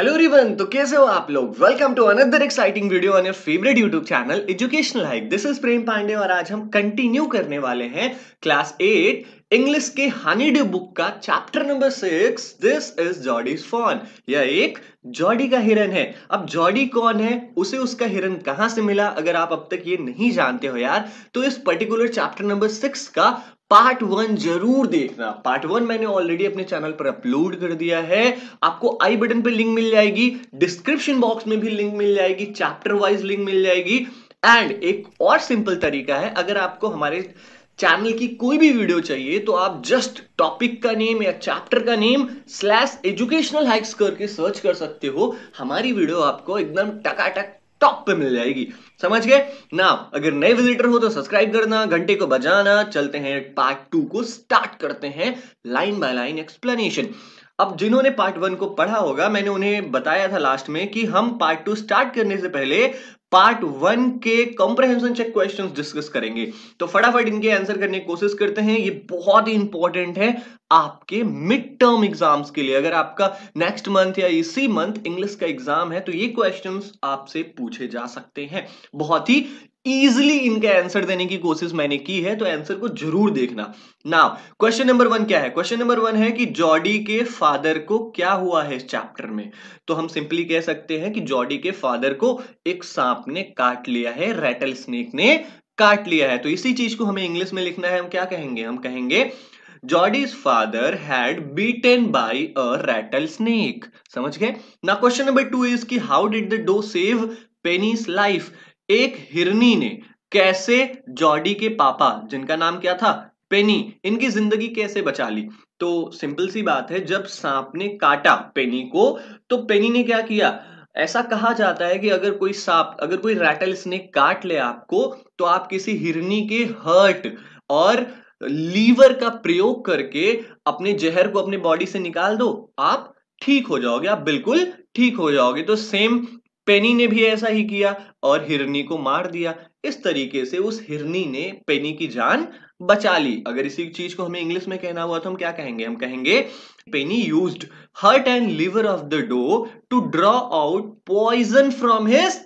Hello everyone, तो कैसे हो आप लोग। Welcome to another exciting video on your favourite YouTube channel educational hike. This is Prem Pandey और आज हम कंटिन्यू करने वाले हैं क्लास 8 इंग्लिश के हनीड्यू बुक का chapter number 6, this is Jody's fawn. यह एक जॉडी का हिरन है। अब जॉडी कौन है, उसे उसका हिरन कहां से मिला, अगर आप अब तक ये नहीं जानते हो यार तो इस पर्टिकुलर चैप्टर नंबर 6 का पार्ट 1 जरूर देखना। पार्ट 1 मैंने ऑलरेडी अपने चैनल पर अपलोड कर दिया है। आपको आई बटन पर लिंक मिल जाएगी, डिस्क्रिप्शन बॉक्स में भी लिंक मिल जाएगी, चैप्टर वाइज लिंक मिल जाएगी। एंड एक और सिंपल तरीका है, अगर आपको हमारे चैनल की कोई भी वीडियो चाहिए तो आप जस्ट टॉपिक का नेम या चैप्टर का नेम /educational hikes करके सर्च कर सकते हो। हमारी वीडियो आपको एकदम टकाटक टॉप पे मिल जाएगी। समझ गए ना। अगर नए विजिटर हो तो सब्सक्राइब करना, घंटे को बजाना। चलते हैं पार्ट 2 को स्टार्ट करते हैं, लाइन बाय लाइन एक्सप्लेनेशन। अब जिन्होंने पार्ट 1 को पढ़ा होगा, मैंने उन्हें बताया था लास्ट में कि हम पार्ट 2 स्टार्ट करने से पहले पार्ट 1 के कॉम्प्रहेंशन चेक क्वेश्चंस डिस्कस करेंगे। तो फटाफट इनके आंसर करने की कोशिश करते हैं। ये बहुत ही इंपॉर्टेंट है आपके मिड टर्म एग्जाम्स के लिए। अगर आपका नेक्स्ट मंथ या इसी मंथ इंग्लिश का एग्जाम है तो ये क्वेश्चंस आपसे पूछे जा सकते हैं। बहुत ही इजिली इनके आंसर देने की कोशिश मैंने की है, तो आंसर को जरूर देखना। नाउ क्वेश्चन नंबर 1 क्या है। क्वेश्चन नंबर 1 है कि जॉडी के फादर को क्या हुआ है इस चैप्टर में। तो हम सिंपली कह सकते हैं कि जॉडी के फादर को एक सांप ने काट लिया है, रैटल स्नेक ने काट लिया है। तो इसी चीज को हमें इंग्लिश में लिखना है। हम क्या कहेंगे, हम कहेंगे Jody's father had beaten by a rattlesnake. समझ गए ना। क्वेश्चन नंबर 2 इज कि how did the doe save Penny's life. एक हिरनी ने कैसे जॉडी के पापा, जिनका नाम क्या था पेनी, इनकी जिंदगी कैसे बचा ली। तो सिंपल सी बात है, जब सांप ने काटा पेनी को तो पेनी ने क्या किया। ऐसा कहा जाता है कि अगर कोई रैटल स्नेक काट ले आपको तो आप किसी हिरनी के हर्ट और लीवर का प्रयोग करके अपने जहर को अपने बॉडी से निकाल दो, आप ठीक हो जाओगे, आप बिल्कुल ठीक हो जाओगे। तो सेम पेनी ने भी ऐसा ही किया और हिरनी को मार दिया। इस तरीके से उस हिरनी ने पेनी की जान बचा ली। अगर इसी चीज को हमें इंग्लिश में कहना हुआ तो हम क्या कहेंगे, हम कहेंगे Penny used heart and liver of the doe to draw out poison from his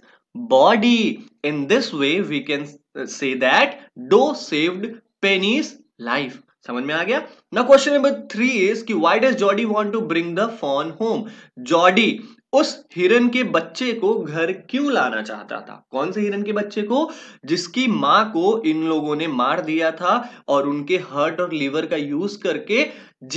body. In this way we can say that doe saved Penny's life. समझ में आ गया ना। क्वेश्चन नंबर 3 इज कि why does Jody want to bring the fawn home. Jordi उस हिरन के बच्चे को घर क्यों लाना चाहता था। कौन से हिरन के बच्चे को, जिसकी मां को इन लोगों ने मार दिया था और उनके हर्ट और लीवर का यूज करके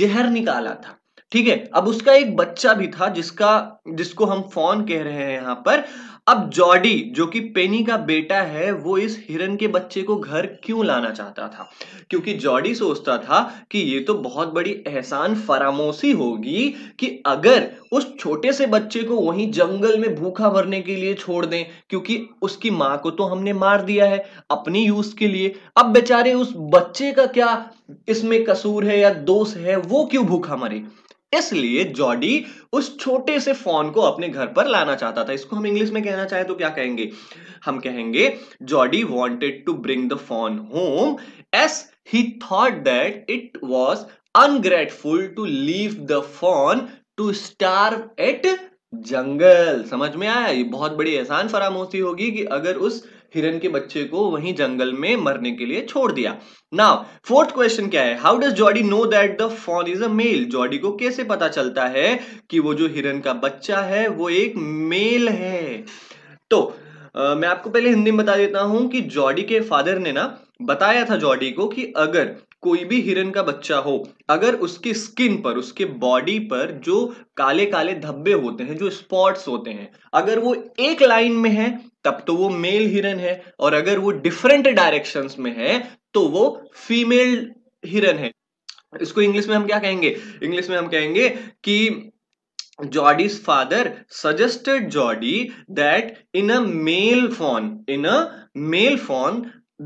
जहर निकाला था। ठीक है। अब उसका एक बच्चा भी था जिसको हम फॉन कह रहे हैं यहां पर। अब जॉडी जो कि पेनी का बेटा है, वो इस हिरन के बच्चे को घर क्यों लाना चाहता था, क्योंकि जॉडी सोचता था कि ये तो बहुत बड़ी एहसान फरामोशी होगी कि अगर उस छोटे से बच्चे को वहीं जंगल में भूखा मरने के लिए छोड़ दें, क्योंकि उसकी माँ को तो हमने मार दिया है अपनी यूज के लिए। अब बेचारे उस बच्चे का क्या इसमें कसूर है या दोष है, वो क्यों भूखा मरे। इसलिए जॉडी उस छोटे से फॉन को अपने घर पर लाना चाहता था। इसको हम इंग्लिश में कहना चाहे तो क्या कहेंगे, हम कहेंगे Jody wanted to bring the fawn home as he thought that it was ungrateful to leave the fawn to starve at jungle. समझ में आया। ये बहुत बड़ी एहसान फरामोशी होगी कि अगर उस हिरन के बच्चे को वहीं जंगल में मरने के लिए छोड़ दिया। नाउ फोर्थ क्वेश्चन क्या है, how does Jody know that the fawn is a male. Jody को कैसे पता चलता है कि वो जो हिरन का बच्चा है वो एक मेल है। तो मैं आपको पहले हिंदी में बता देता हूं कि जॉडी के फादर ने ना बताया था जॉडी को कि अगर कोई भी हिरन का बच्चा हो, अगर उसकी स्किन पर, उसके बॉडी पर जो काले काले धब्बे होते हैं, जो स्पॉट्स होते हैं, अगर वो एक लाइन में है तब तो वो मेल हिरन है, और अगर वो डिफरेंट डायरेक्शंस में है तो वो फीमेल हिरन है। इसको इंग्लिश में हम क्या कहेंगे, इंग्लिश में हम कहेंगे कि Jody's father suggested Jody that in a male fawn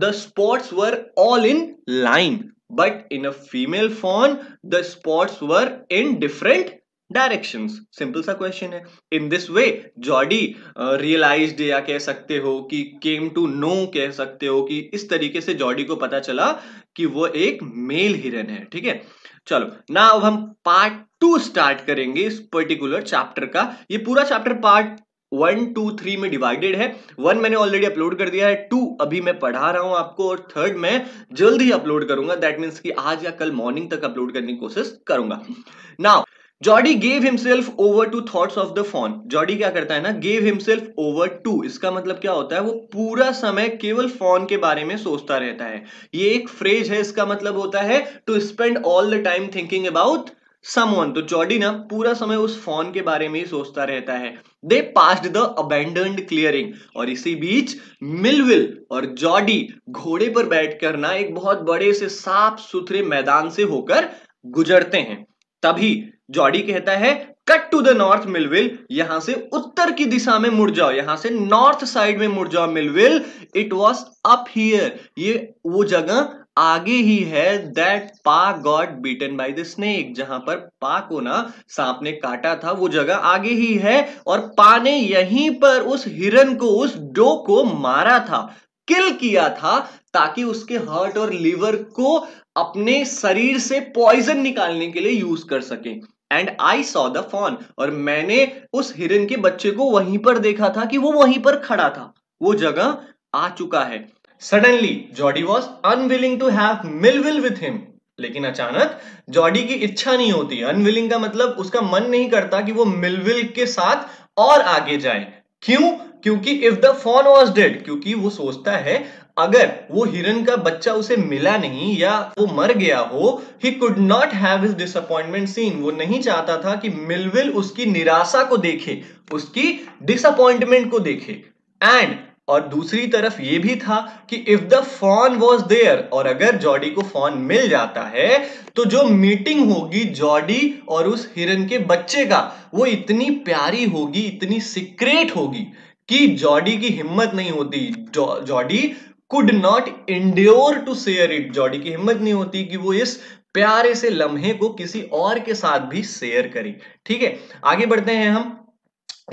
the spots were all in line, but in a female fawn the spots were in different directions. Simple सा क्वेश्चन है। In this way Jody realised या कह सकते हो कि came to know, कह सकते हो कि इस तरीके से जॉडी को पता चला कि वो एक मेल हिरन है। ठीक है, चलो ना अब हम पार्ट 2 स्टार्ट करेंगे इस पर्टिकुलर चैप्टर का। ये पूरा चैप्टर पार्ट 1, 2, 3 में डिवाइडेड है। 1 मैंने ऑलरेडी अपलोड कर दिया है, 2 अभी मैं पढ़ा रहा हूं आपको, और 3 मैं जल्द ही अपलोड करूंगा। दैट मीन्स कि आज या कल मॉर्निंग तक अपलोड करने की कोशिश करूंगा। Now Jody gave himself over to thoughts of the fawn. Jody क्या करता है ना, गेव हिमसेल्फ ओवर टू, इसका मतलब क्या होता है, वो पूरा समय केवल फॉन के बारे में सोचता रहता है। ये एक फ्रेज है, इसका मतलब होता है to spend all the time thinking about someone. तो जॉडी ना पूरा समय उस फॉन के बारे में ही सोचता रहता है। They passed the abandoned clearing, और इसी बीच मिलविल और जॉडी घोड़े पर बैठकर ना एक बहुत बड़े से साफ सुथरे मैदान से होकर गुजरते हैं। तभी जॉडी कहता है cut to the north Millwheel, यहां से उत्तर की दिशा में मुड़ जाओ, यहां से नॉर्थ साइड में मुड़ जाओ Millwheel. It was up here, ये वो जगह आगे ही है दैट पा got beaten by the snake, जहां पर पा को ना सांप ने काटा था, वो जगह आगे ही है। और पा ने यहीं पर उस हिरन को, उस डो को मारा था, किल किया था, ताकि उसके हार्ट और लीवर को अपने शरीर से पॉइजन निकालने के लिए यूज कर सके। And I saw the fawn, और मैंने उस हिरन के बच्चे को वहीं पर देखा था कि वो वहीं पर खड़ा था, वो जगह आ चुका है। Suddenly Jody was unwilling to have Millwheel with him, लेकिन अचानक जॉडी की इच्छा नहीं होती। अनविलिंग का मतलब उसका मन नहीं करता कि वो मिलविल के साथ और आगे जाए। क्यों? क्योंकि if the fawn was dead, क्योंकि वो सोचता है अगर वो हिरन का बच्चा उसे मिला नहीं या वो मर गया हो, he could not have his disappointment seen, वो नहीं चाहता था कि मिलविल उसकी निराशा को देखे, उसकी डिसअपॉइंटमेंट को देखे। एंड और दूसरी तरफ ये भी था कि if the fawn was there, और अगर जॉडी को फॉन मिल जाता है तो जो मीटिंग होगी जॉडी और उस हिरन के बच्चे का, वो इतनी प्यारी होगी, इतनी सीक्रेट होगी कि जॉडी की हिम्मत नहीं होती। Jody could not endure to share it, Jody की हिम्मत नहीं होती कि वो इस प्यारे से लम्हे को किसी और के साथ भी शेयर करे। ठीक है, आगे बढ़ते हैं हम।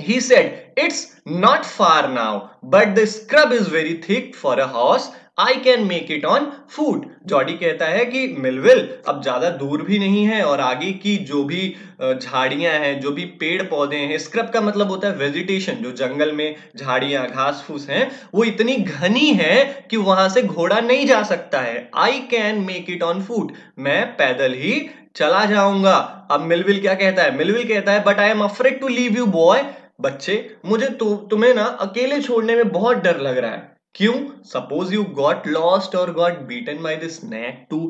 He said, "It's not far now, but the scrub is very thick for a horse. I can make it on foot." Jody कहता है कि मिलविल अब ज्यादा दूर भी नहीं है, और आगे की जो भी झाड़ियां हैं, जो भी पेड़ पौधे हैं, स्क्रब का मतलब होता है वेजिटेशन, जो जंगल में झाड़ियां घास फूस हैं, वो इतनी घनी है कि वहां से घोड़ा नहीं जा सकता है। I can make it on foot, मैं पैदल ही चला जाऊंगा। अब मिलविल क्या कहता है, मिलविल कहता है but I am afraid to leave you boy, बच्चे मुझे तुम्हें ना अकेले छोड़ने में बहुत डर लग रहा है। क्यों? सपोज यू गॉट लॉस्ट और got beaten by the snake too,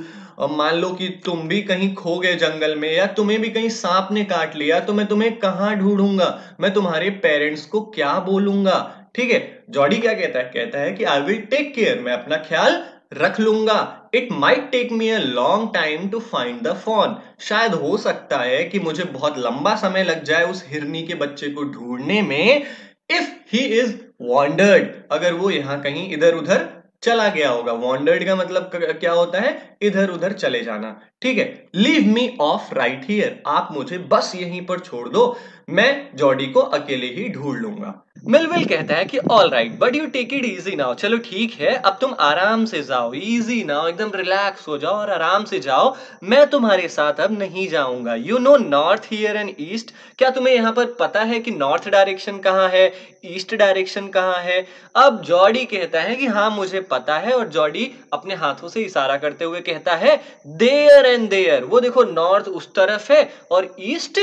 मान लो कि तुम भी कहीं खो गए जंगल में, या तुम्हें भी कहीं सांप ने काट लिया, तो मैं तुम्हें कहाँ ढूंढूंगा, मैं तुम्हारे पेरेंट्स को क्या बोलूंगा। ठीक है, जॉडी क्या कहता है कि आई विल टेक केयर, मैं अपना ख्याल रख लूंगा। It might take me a long time to find the fawn, शायद हो सकता है कि मुझे बहुत लंबा समय लग जाए उस हिरनी के बच्चे को ढूंढने में। इफ ही इज वॉन्डर्ड, अगर वो यहाँ कहीं इधर उधर चला गया होगा। वॉन्डर्ड का मतलब क्या होता है, इधर उधर चले जाना। ठीक है, leave me off right here, आप मुझे बस यहीं पर छोड़ दो, मैं जॉडी को अकेले ही ढूंढ लूंगा। मिलविल कहता है कि all right but you take it easy now, चलो ठीक है अब तुम आराम से जाओ, इजी नाउ एकदम रिलैक्स हो जाओ और आराम से जाओ, मैं तुम्हारे साथ अब नहीं जाऊंगा। You know north here and east, क्या तुम्हें यहाँ पर पता है कि नॉर्थ डायरेक्शन कहाँ है, ईस्ट डायरेक्शन कहाँ है। अब जॉडी कहता है कि हाँ मुझे पता है, और जॉडी अपने हाथों से इशारा करते हुए कहता है देयर एंड देयर, वो देखो नॉर्थ उस तरफ है और ईस्ट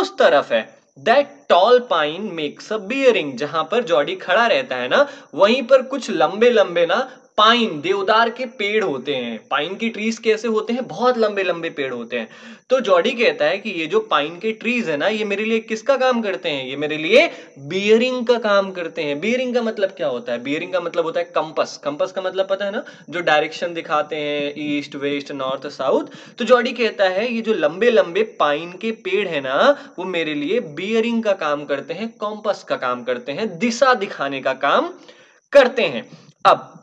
उस तरफ है। That tall pine makes a bearing, जहां पर जॉडी खड़ा रहता है ना, वहीं पर कुछ लंबे लंबे ना पाइन, देवदार के पेड़ होते हैं। पाइन के ट्रीज कैसे होते हैं, बहुत लंबे लंबे पेड़ होते हैं। तो जॉडी कहता है कि ये जो पाइन के ट्रीज है ना, ये मेरे लिए किसका काम करते हैं, ये मेरे लिए बियरिंग का काम करते हैं। बियरिंग का मतलब क्या होता है, बियरिंग का मतलब होता है कंपस। कंपस का मतलब पता है ना, जो डायरेक्शन दिखाते हैं, ईस्ट वेस्ट नॉर्थ साउथ। तो जॉडी कहता है ये जो लंबे लंबे पाइन के पेड़ है ना, वो मेरे लिए बियरिंग का काम करते हैं, कंपस का काम करते हैं, दिशा दिखाने का काम करते हैं। अब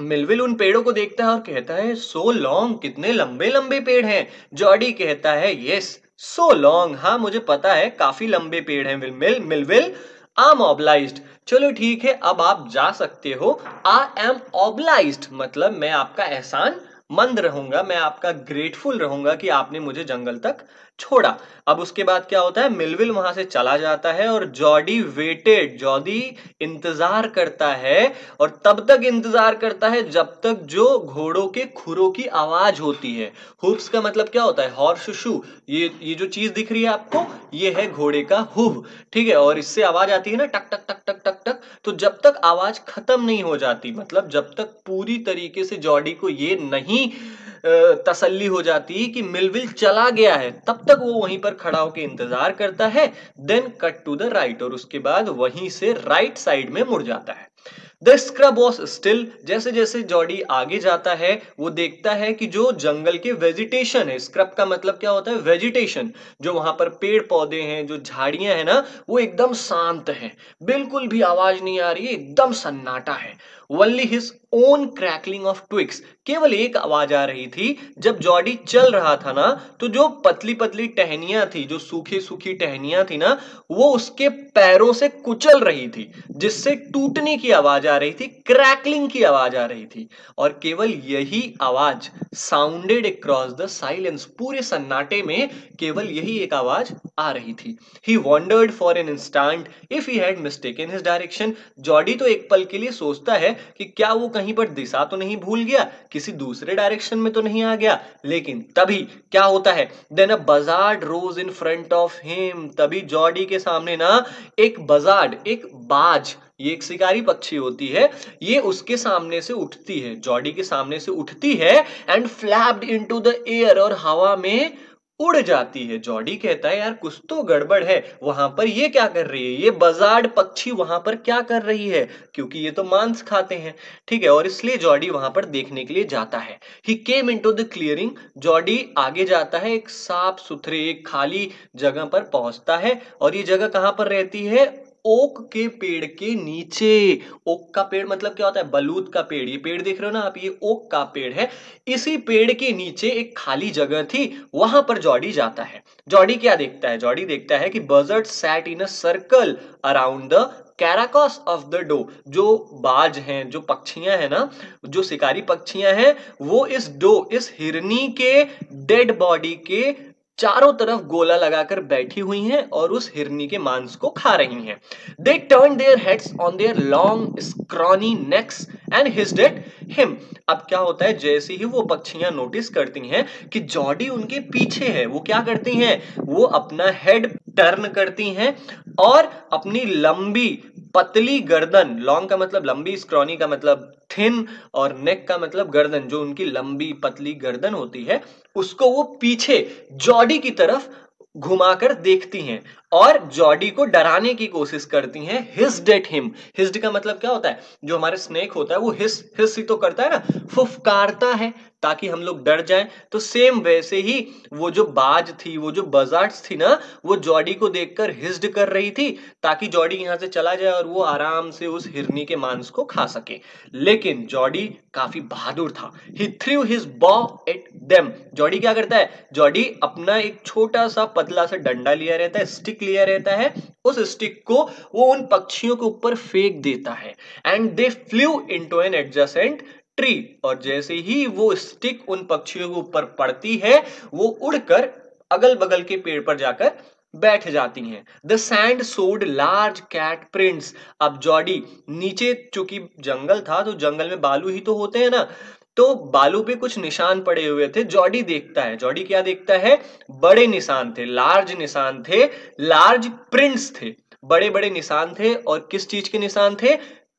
मिलविल उन पेड़ों को देखता है और कहता है सो लॉन्ग, कितने लंबे लंबे पेड़ हैं। जॉडी कहता है यस सो लॉन्ग, हाँ मुझे पता है काफी लंबे पेड़ हैं मिलविल। आई एम ऑब्लाइज्ड, चलो ठीक है अब आप जा सकते हो। आई एम ऑब्लाइज्ड मतलब मैं आपका एहसान मंद रहूंगा, मैं आपका ग्रेटफुल रहूंगा कि आपने मुझे जंगल तक छोड़ा। अब उसके बाद क्या होता है, मिलविल वहां से चला जाता है और जॉडी वेटेड, जॉडी इंतजार करता है और तब तक इंतजार करता है जब तक जो घोड़ों के खुरों की आवाज होती है। हूव्स का मतलब क्या होता है, हॉर्स शू। ये जो चीज दिख रही है आपको ये है घोड़े का हुव, ठीक है, और इससे आवाज आती है ना टक टक टक टक टक टक। तो जब तक आवाज खत्म नहीं हो जाती, मतलब जब तक पूरी तरीके से जॉडी को ये नहीं तसल्ली हो जाती कि मिलविल चला गया है, तब तक वो वहीं पर खड़ा होकर इंतजार करता है। Then cut to the right, और उसके बाद वहीं से राइट साइड में मुड़ जाता है। द स्क्रब वॉज स्टिल, जैसे जैसे जॉडी आगे जाता है वो देखता है कि जो जंगल के वेजिटेशन है, स्क्रब का मतलब क्या होता है वेजिटेशन, जो वहां पर पेड़ पौधे हैं, जो झाड़ियां हैं ना, वो एकदम शांत हैं, बिल्कुल भी आवाज नहीं आ रही है, एकदम सन्नाटा है। Only his own crackling of twigs, केवल एक आवाज आ रही थी। जब जॉडी चल रहा था ना तो जो पतली पतली टहनियां थी, जो सूखी सूखी टहनियां थी ना, वो उसके पैरों से कुचल रही थी, जिससे टूटने की आवाज आ रही थी, क्रैकलिंग की आवाज आ रही थी। और केवल यही आवाज साउंडेड अक्रॉस द साइलेंस, पूरे सन्नाटे में केवल यही एक आवाज आ रही थी। He wondered for an instant if he had mistaken his direction. Jody तो एक पल के लिए सोचता है कि क्या वो कहीं पर दिशा तो नहीं भूल गया, किसी दूसरे डायरेक्शन में तो नहीं आ गया। लेकिन तभी क्या होता है, then a buzzard rose in front of him, तभी जॉडी के सामने ना एक बाज़ार्ड, एक बाज, ये एक शिकारी पक्षी होती है, ये उसके सामने से उठती है, जॉडी के सामने से उठती है। And flapped into the air, और हवा में उड़ जाती है। जॉडी कहता है यार कुछ तो गड़बड़ है, वहां पर ये क्या कर रही है, ये बाज़ार्ड पक्षी वहां पर क्या कर रही है, क्योंकि ये तो मांस खाते हैं, ठीक है, और इसलिए जॉडी वहां पर देखने के लिए जाता है। He came into the clearing, Jody आगे जाता है, एक साफ सुथरे एक खाली जगह पर पहुंचता है। और ये जगह कहां पर रहती है, ओक के पेड़ के नीचे। ओक का पेड़ मतलब क्या होता है, बलूत का पेड़, ये पेड़ देख रहे हो ना आप, ये ओक का पेड़ है। इसी पेड़ के नीचे एक खाली जगह थी, वहां पर जॉडी जाता है। जॉडी क्या देखता है, जॉडी देखता है कि buzzards sat in a circle around the carcass of the doe. जो बाज हैं, जो पक्षियां हैं ना, जो शिकारी पक्षियां हैं, वो इस डो, इस हिरनी के डेड बॉडी के चारों तरफ गोला लगाकर बैठी हुई हैं और उस हिरनी के मांस को खा रही हैं। They turned their heads on their long scrawny necks and hissed at him. अब क्या होता है, जैसे ही वो पक्षियां नोटिस करती हैं कि जॉडी उनके पीछे है, वो क्या करती हैं, वो अपना हेड टर्न करती हैं और अपनी लंबी पतली गर्दन, लॉन्ग का मतलब लंबी, स्क्रॉनी का मतलब थिन और नेक का मतलब गर्दन, जो उनकी लंबी पतली गर्दन होती है उसको वो पीछे जॉडी की तरफ घुमाकर देखती हैं और जॉडी को डराने की कोशिश करती हैं। हिस्ड एट हिम, हिस्ड का मतलब क्या होता है, जो हमारे स्नेक होता है वो हिस ही तो करता है ना, फुफकारता है ताकि हम लोग डर जाएं। तो सेम वैसे ही वो जो बाज थी, वो जो बजार्ड्स थी ना, वो जॉडी को देखकर हिस्ड कर रही थी ताकि जॉडी यहाँ से चला जाए और वो आराम से उस हिरनी के मांस को खा सके। लेकिन जॉडी काफी बहादुर था। He threw his paw at them. Jody क्या करता है, जॉडी अपना एक छोटा सा पतला सा डंडा लिया रहता है, स्टिक लिया रहता है, उस स्टिक को वो उन पक्षियों के ऊपर फेंक देता है। And they flew into an adjacent tree, और जैसे ही वो स्टिक उन पक्षियों के ऊपर पड़ती है वो उड़कर अगल बगल के पेड़ पर जाकर बैठ जाती हैं। The sand showed large cat prints, अब जॉडी नीचे, चूंकि जंगल था तो जंगल में बालू ही तो होते हैं ना, तो बालू पे कुछ निशान पड़े हुए थे। जॉडी देखता है, जॉडी क्या देखता है, बड़े निशान थे, लार्ज निशान थे, लार्ज प्रिंट्स थे, बड़े बड़े निशान थे। और किस चीज के निशान थे,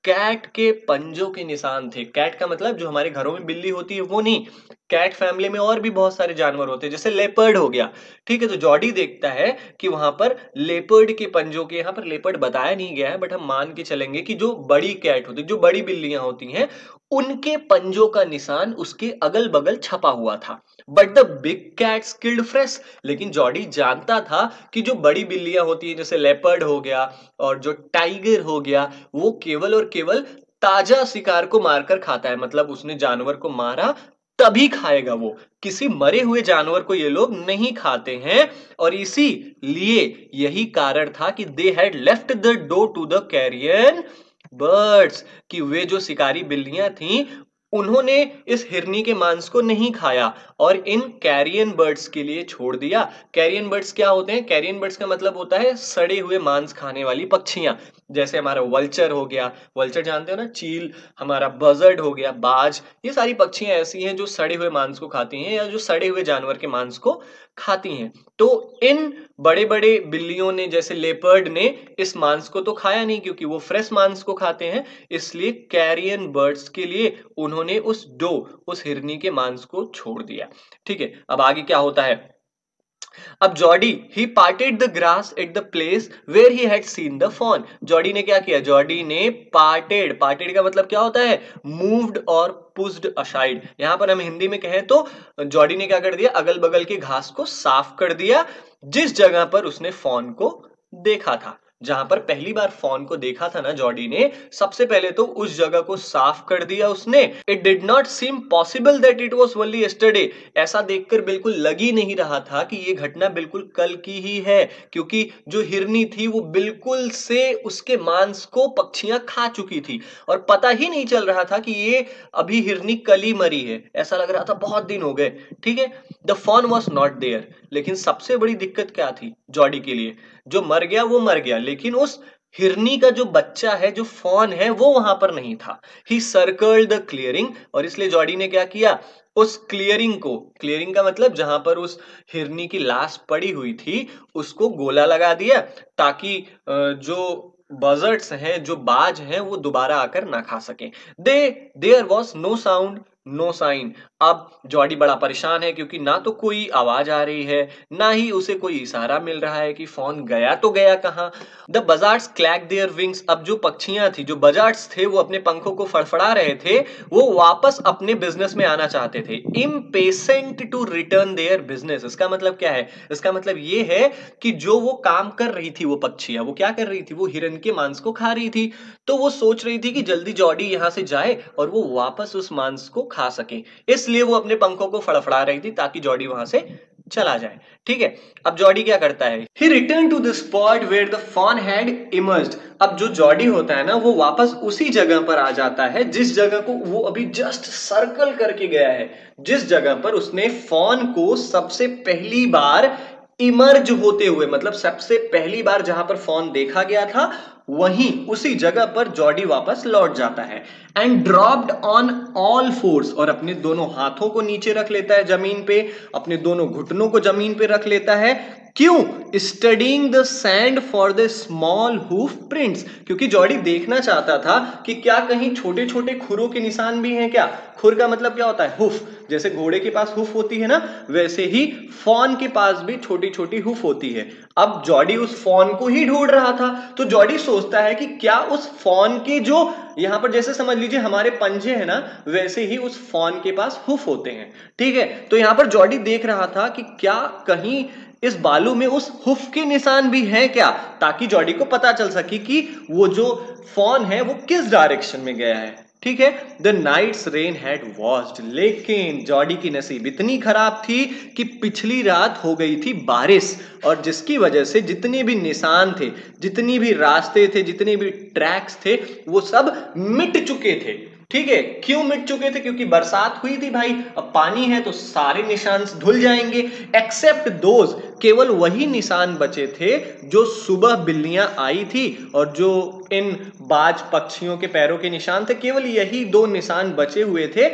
कैट के पंजों के निशान थे। कैट का मतलब जो हमारे घरों में बिल्ली होती है वो नहीं, कैट फैमिली में और भी बहुत सारे जानवर होते हैं, जैसे लेपर्ड हो गया, ठीक है। तो जॉडी देखता है कि वहां पर लेपर्ड के पंजों के, यहाँ पर लेपर्ड बताया नहीं गया है बट हम मान के चलेंगे कि जो बड़ी कैट होती है, जो बड़ी बिल्लियां होती हैं, उनके पंजों का निशान उसके अगल बगल छपा हुआ था। But the big cat skilled fresh, लेकिन जॉडी जानता था कि जो बड़ी बिल्लियां होती है जैसे लेपर्ड हो गया और जो टाइगर हो गया, वो केवल और केवल ताजा शिकार को मारकर खाता है, मतलब उसने जानवर को मारा तभी खाएगा वो, किसी मरे हुए जानवर को ये लोग नहीं खाते हैं। और इसी लिए यही कारण था कि they had left the door to the carrion birds, कि वे जो शिकारी बिल्लियां थीं उन्होंने इस हिरनी के मांस को नहीं खाया और इन कैरियन बर्ड्स के लिए छोड़ दिया। कैरियन बर्ड्स क्या होते हैं? कैरियन बर्ड्स का मतलब होता है सड़े हुए मांस खाने वाली पक्षियां, जैसे हमारा वल्चर हो गया, वल्चर जानते हो ना, चील, हमारा बजर्ड हो गया, बाज, ये सारी पक्षियां ऐसी हैं जो सड़े हुए मांस को खाती हैं या जो सड़े हुए जानवर के मांस को खाती हैं। तो इन बड़े बड़े बिल्लियों ने, जैसे लेपर्ड ने, इस मांस को तो खाया नहीं क्योंकि वो फ्रेश मांस को खाते हैं, इसलिए कैरियन बर्ड्स के लिए उन्होंने उस डो, उस हिरनी के मांस को छोड़ दिया। ठीक है, अब आगे क्या होता है? अब Jody he parted the grass at the place where he had seen the fawn. Jody ने क्या किया? जॉडी ने पार्टेड, पार्टेड का मतलब क्या होता है? मूव्ड और पुश्ड असाइड। यहां पर हम हिंदी में कहें तो जॉडी ने क्या कर दिया? अगल बगल की घास को साफ कर दिया जिस जगह पर उसने फॉन को देखा था। जहां पर पहली बार फॉन को देखा था ना जॉडी ने, सबसे पहले तो उस जगह को साफ कर दिया उसने। It did not seem possible that it was only yesterday. ऐसा देखकर बिल्कुल लग ही नहीं रहा था कि ये घटना बिल्कुल कल की ही है, क्योंकि जो हिरनी थी वो बिल्कुल से उसके मांस को पक्षियां खा चुकी थी और पता ही नहीं चल रहा था कि ये अभी हिरनी कल ही मरी है, ऐसा लग रहा था बहुत दिन हो गए। ठीक है, the fawn was not there. लेकिन सबसे बड़ी दिक्कत क्या थी जॉडी के लिए? जो मर गया वो मर गया, लेकिन उस हिरनी का जो बच्चा है, जो फॉन है, वो वहां पर नहीं था। ही सर्कल्ड द क्लियरिंग, और इसलिए जॉडी ने क्या किया? उस क्लियरिंग को, क्लियरिंग का मतलब जहां पर उस हिरनी की लाश पड़ी हुई थी, उसको गोला लगा दिया ताकि जो बजर्ड्स हैं, जो बाज हैं, वो दोबारा आकर ना खा सके। There was no sound no sign. अब जॉडी बड़ा परेशान है क्योंकि ना तो कोई आवाज आ रही है, ना ही उसे कोई इशारा मिल रहा है कि फॉन गया तो गया कहाँ। The buzzards clack their wings. अब जो पक्षियां थी, जो बजार्ड्स थे, वो अपने पंखों को फड़फड़ा रहे थे, वो वापस अपने बिजनेस में आना चाहते थे। Impatient to return their business. इसका मतलब क्या है? इसका मतलब ये है कि जो वो काम कर रही थी, वो पक्षियां, वो क्या कर रही थी? वो हिरन के मांस को खा रही थी। तो वो सोच रही थी कि जल्दी जॉडी यहाँ से जाए और वो वापस उस मांस को खा सके, इसलिए वो अपने पंखों को फड़फड़ा रही थी ताकि जॉडी वहां से चला जाए। ठीक है, अब जॉडी क्या करता है? He returned to the spot where the fawn had emerged. अब जो जॉडी होता है ना, वो वापस उसी जगह पर आ जाता है जिस जगह को वो अभी जस्ट सर्कल करके गया है, जिस जगह पर उसने फॉन को सबसे पहली बार इमर्ज होते हुए, मतलब सबसे पहली बार जहां पर फॉन देखा गया था, वहीं उसी जगह पर जॉडी वापस लौट जाता है। And dropped on all fours, और अपने दोनों हाथों को नीचे रख लेता है जमीन पे, अपने दोनों घुटनों को जमीन पे रख लेता है। क्यों? Studying the sand for the small hoof prints, क्योंकि जॉडी देखना चाहता था कि क्या कहीं छोटे छोटे खुरों के निशान भी हैं क्या। खुर का मतलब क्या होता है? हुफ। जैसे घोड़े के पास हुफ होती है ना, वैसे ही फॉन के पास भी छोटी छोटी हुफ होती है। अब जॉडी उस फॉन को ही ढूंढ रहा था, तो जॉडी सोचता है कि क्या उस फॉन के जो, यहां पर जैसे समझ लीजिए हमारे पंजे है ना, वैसे ही उस फॉन के पास हुफ होते हैं। ठीक है, तो यहां पर जॉडी देख रहा था कि क्या कहीं इस बालू में उस हुफ के निशान भी हैं क्या, ताकि जॉडी को पता चल सके कि वो जो फॉन है वो किस डायरेक्शन में गया है। ठीक है, the night's rain had washed, लेकिन जॉडी की नसीब इतनी खराब थी कि पिछली रात हो गई थी बारिश, और जिसकी वजह से जितने भी निशान थे, जितने भी रास्ते थे, जितने भी ट्रैक्स थे, वो सब मिट चुके थे। ठीक है, क्यों मिट चुके थे? क्योंकि बरसात हुई थी भाई, अब पानी है तो सारे निशान धुल जाएंगे। एक्सेप्ट दोज, केवल वही निशान बचे थे जो सुबह बिल्लियां आई थी और जो इन बाज पक्षियों के पैरों के निशान थे, केवल यही दो निशान बचे हुए थे।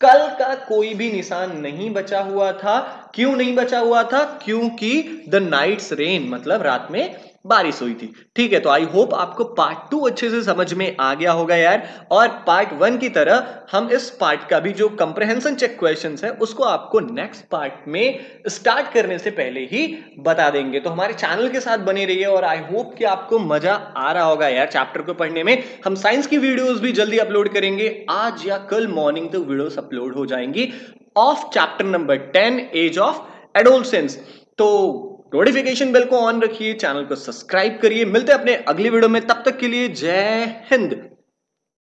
कल का कोई भी निशान नहीं बचा हुआ था। क्यों नहीं बचा हुआ था? क्योंकि द नाइट्स रेन मतलब रात में बारिश हुई थी। ठीक है, तो आई होप आपको पार्ट 2 अच्छे से समझ में आ गया होगा यार। और पार्ट 1 की तरह हम इस पार्ट का भी जो कंप्रहेंशन चेक क्वेश्चंस है उसको आपको नेक्स्ट पार्ट में स्टार्ट करने से पहले ही बता देंगे। तो हमारे चैनल के साथ बने रहिए और आई होप कि आपको मजा आ रहा होगा यार चैप्टर को पढ़ने में। हम साइंस की वीडियोज भी जल्दी अपलोड करेंगे, आज या कल मॉर्निंग तक वीडियोज अपलोड हो जाएंगी of chapter number 10 age of adolescence. तो नोटिफिकेशन बेल को ऑन रखिए, चैनल को सब्सक्राइब करिए। मिलते हैं अपने अगले वीडियो में, तब तक के लिए जय हिंद।